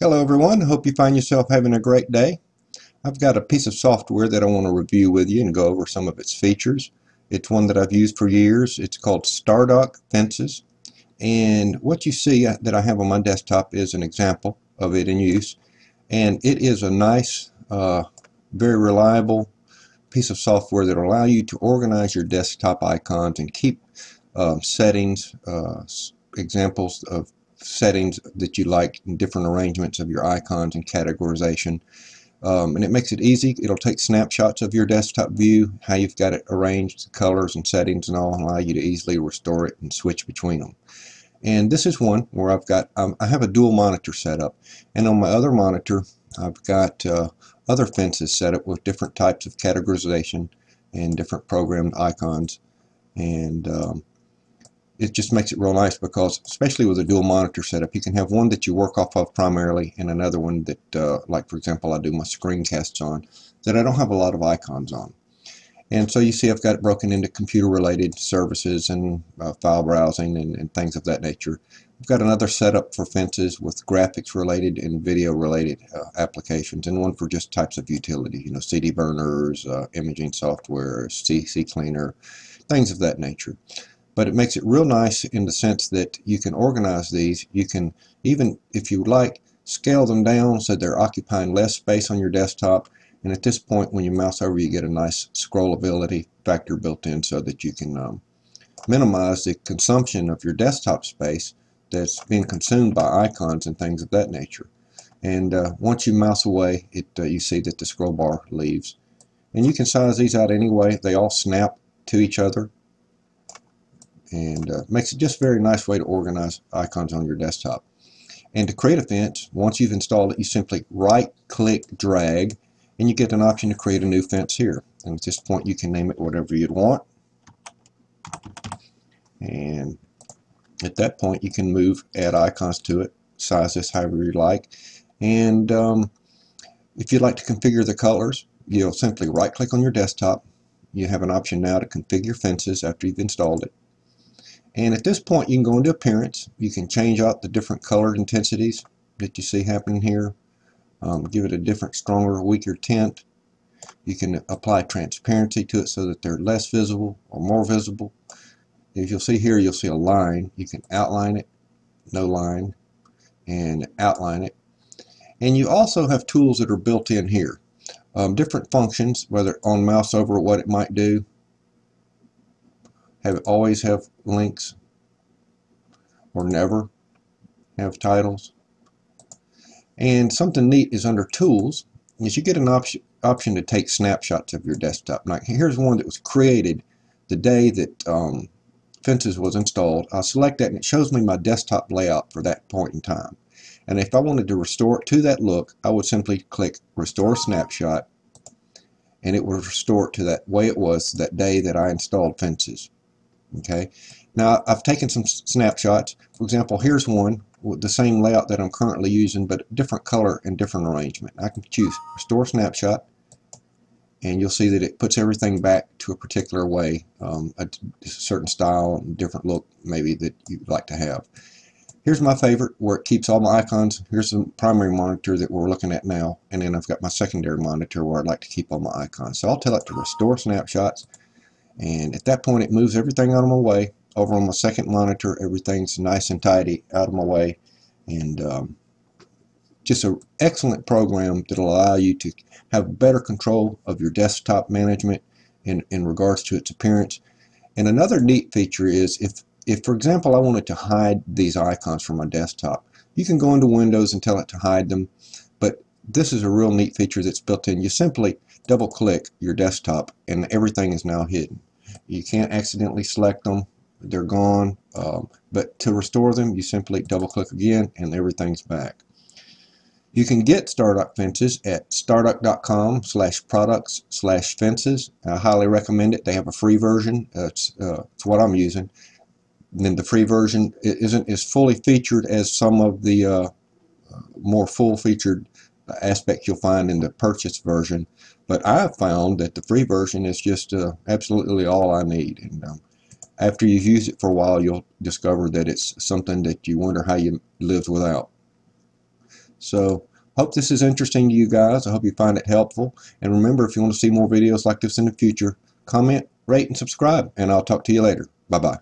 Hello everyone, hope you find yourself having a great day. I've got a piece of software that I want to review with you and go over some of its features. It's one that I've used for years. It's called Stardock Fences, and what you see that I have on my desktop is an example of it in use, and it is a nice, very reliable piece of software that will allow you to organize your desktop icons and keep settings, examples of settings that you like in different arrangements of your icons and categorization, and it makes it easy. It'll take snapshots of your desktop view, how you've got it arranged, the colors and settings and all, and allow you to easily restore it and switch between them. And this is one where I've got I have a dual monitor set up, and on my other monitor I've got other fences set up with different types of categorization and different programmed icons, and it just makes it real nice because, especially with a dual monitor setup, you can have one that you work off of primarily and another one that, like for example, I do my screencasts on, that I don't have a lot of icons on. And so you see I've got it broken into computer-related services and file browsing and things of that nature. I've got another setup for fences with graphics-related and video-related applications, and one for just types of utility, you know, CD burners, imaging software, CC cleaner, things of that nature. But it makes it real nice in the sense that you can organize these. You can, even if you like, scale them down so they're occupying less space on your desktop. And at this point, when you mouse over, you get a nice scrollability factor built in so that you can minimize the consumption of your desktop space that's being consumed by icons and things of that nature. And once you mouse away, you see that the scroll bar leaves. And you can size these out anyway. They all snap to each other, and makes it just a very nice way to organize icons on your desktop. And to create a fence, once you've installed it, you simply right-click, drag, and you get an option to create a new fence here. And at this point, you can name it whatever you'd want. And at that point, you can move, add icons to it, size this however you like. And if you'd like to configure the colors, you'll simply right-click on your desktop. You have an option now to configure fences after you've installed it. And at this point, you can go into Appearance. You can change out the different color intensities that you see happening here. Give it a different, stronger, weaker tint. You can apply transparency to it so that they're less visible or more visible. As you'll see here, you'll see a line. You can outline it, no line, and outline it. And you also have tools that are built in here. Different functions, whether on mouse over what it might do. Always have links, or never have titles. And something neat is under Tools is you get an option to take snapshots of your desktop. Now here's one that was created the day that Fences was installed. I select that and it shows me my desktop layout for that point in time. And if I wanted to restore it to that look, I would simply click Restore Snapshot, and it will restore it to that way it was that day that I installed Fences. Okay, now I've taken some snapshots. For example, here's one with the same layout that I'm currently using, but different color and different arrangement. I can choose Restore Snapshot, and you'll see that it puts everything back to a particular way, a certain style and different look maybe that you'd like to have. Here's my favorite, where it keeps all my icons. Here's the primary monitor that we're looking at now, and then I've got my secondary monitor where I'd like to keep all my icons. So I'll tell it to Restore Snapshots. And at that point, it moves everything out of my way. Over on my second monitor, everything's nice and tidy out of my way. And just an excellent program that will allow you to have better control of your desktop management in regards to its appearance. And another neat feature is if, for example, I wanted to hide these icons from my desktop, you can go into Windows and tell it to hide them. But this is a real neat feature that's built in. You simply double-click your desktop, and everything is now hidden. You can't accidentally select them. They're gone. But to restore them, you simply double-click again, and everything's back. You can get Stardock Fences at stardock.com/products/fences. I highly recommend it. They have a free version. It's what I'm using. And then the free version isn't as fully featured as some of the more full-featured aspects you'll find in the purchase version. But I've found that the free version is just absolutely all I need. And after you've used it for a while, you'll discover that it's something that you wonder how you lived without. So hope this is interesting to you guys. I hope you find it helpful. And remember, if you want to see more videos like this in the future, comment, rate, and subscribe. And I'll talk to you later. Bye-bye.